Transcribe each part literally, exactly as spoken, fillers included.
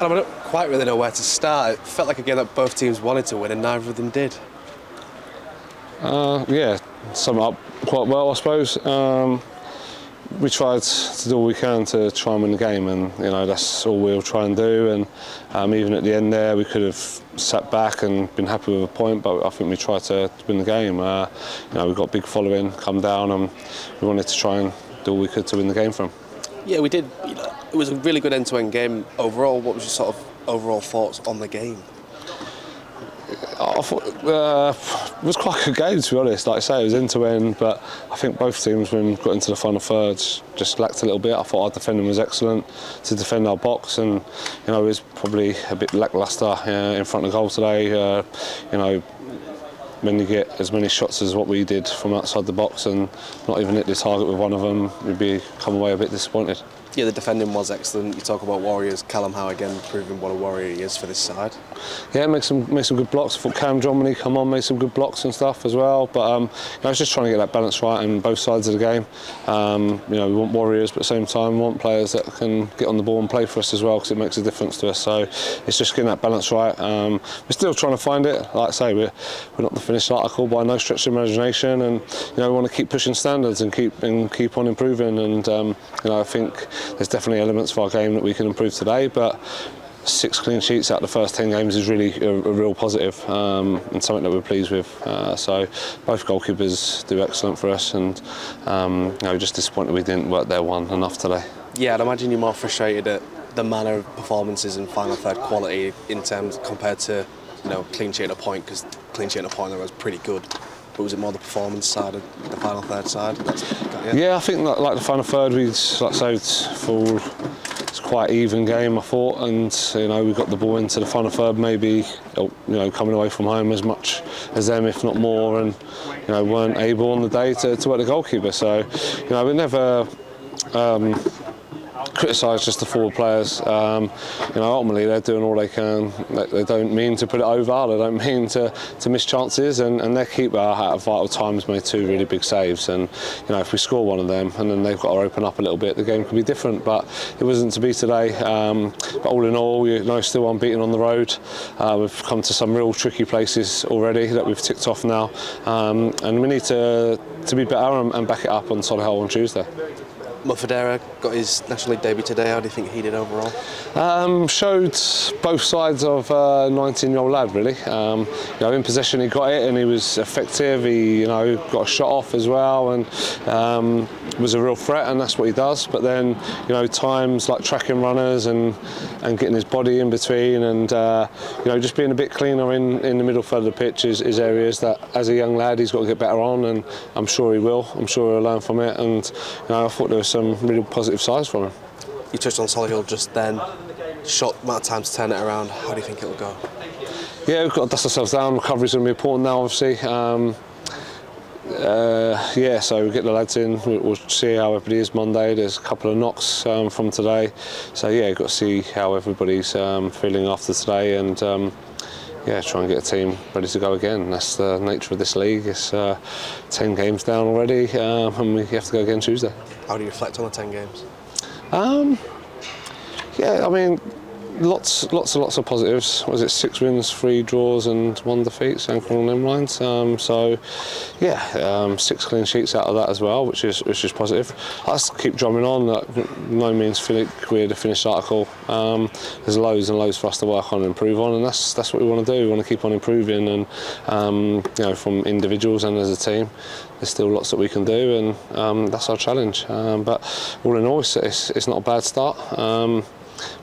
And I don't quite really know where to start. It felt like a game that both teams wanted to win and neither of them did. Uh, yeah, sum it up quite well, I suppose. Um, we tried to do all we can to try and win the game, and you know that's all we'll try and do. And um, even at the end there, we could have sat back and been happy with a point, but I think we tried to win the game. Uh, you know, we got a big following, come down, and we wanted to try and do all we could to win the game from. Yeah, we did. You know, it was a really good end-to-end game overall. What was your sort of overall thoughts on the game? I thought uh, it was quite a good game, to be honest. Like I say, it was end-to-end, but I think both teams, when we got into the final thirds, just lacked a little bit. I thought our defending was excellent to defend our box, and you know it was probably a bit lacklustre uh, in front of the goal today. Uh, you know, when you get as many shots as what we did from outside the box and not even hit the target with one of them, you'd be come away a bit disappointed. Yeah, the defending was excellent. You talk about warriors. Callum Howe again proving what a warrior he is for this side. Yeah, make some make some good blocks. I thought Cam Drummond come on, made some good blocks and stuff as well. But um, you know, I was just trying to get that balance right on both sides of the game. Um, you know, we want warriors, but at the same time we want players that can get on the ball and play for us as well, because it makes a difference to us. So it's just getting that balance right. Um, we're still trying to find it. Like I say, we're we're not the finished article by no stretch of imagination, and you know we want to keep pushing standards and keep and keep on improving. And um, you know, I think there's definitely elements of our game that we can improve today, but six clean sheets out of the first ten games is really a, a real positive um, and something that we're pleased with. Uh, so both goalkeepers do excellent for us, and um, you know, just disappointed we didn't work their one enough today. Yeah, I'd imagine you're more frustrated at the manner of performances and final third quality in terms compared to you know clean sheet and a point, because clean sheet and a point there was pretty good. But was it more the performance side of the final third side? That's, yeah. yeah, I think that, like the final third, we like so for it's quite even game, I thought, and you know we got the ball into the final third, maybe you know coming away from home as much as them, if not more, and you know weren't able on the day to, to work the goalkeeper. So you know we never. Um, criticise just the forward players. Um, you know, ultimately they're doing all they can. They, they don't mean to put it over. They don't mean to, to miss chances. And, and their keeper at vital times made two really big saves. And you know, if we score one of them, and then they've got to open up a little bit, the game can be different. But it wasn't to be today. Um, but all in all, you know, still unbeaten on the road. Uh, we've come to some real tricky places already that we've ticked off now. Um, and we need to to be better and, and back it up on Solihull on Tuesday. Muffadera got his National League debut today. How do you think he did overall? Um, showed both sides of a nineteen-year-old lad, really. Um, you know, in possession he got it and he was effective. He, you know, got a shot off as well, and um, was a real threat, and that's what he does. But then, you know, times like tracking runners and and getting his body in between, and uh, you know, just being a bit cleaner in in the middle third of the pitch is, is areas that, as a young lad, he's got to get better on, and I'm sure he will. I'm sure he'll learn from it. And you know, I thought there was some really positive sides from him. You touched on Solihull just then. Short amount of time to turn it around. How do you think it'll go? Yeah, we've got to dust ourselves down. Recovery's going to be important now, obviously. Um, uh, yeah, so we get the lads in. We'll see how everybody is Monday. There's a couple of knocks um, from today. So yeah, we've got to see how everybody's um, feeling after today, and um, yeah, try and get a team ready to go again. That's the nature of this league. It's uh, ten games down already, um, and we have to go again Tuesday. How do you reflect on the ten games? Um, yeah, I mean, lots, lots and lots of positives. Was it six wins, three draws, and one defeat? So on them lines. Um, so, yeah, um, six clean sheets out of that as well, which is which is positive. Let's keep drumming on. Like, no means feel like we're the finished article. Um, there's loads and loads for us to work on and improve on, and that's that's what we want to do. We want to keep on improving, and um, you know, from individuals and as a team. There's still lots that we can do, and um, that's our challenge. Um, but all in all, it's, it's, it's not a bad start. Um,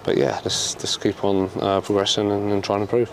but yeah, let's, let's keep on uh, progressing and, and trying to improve.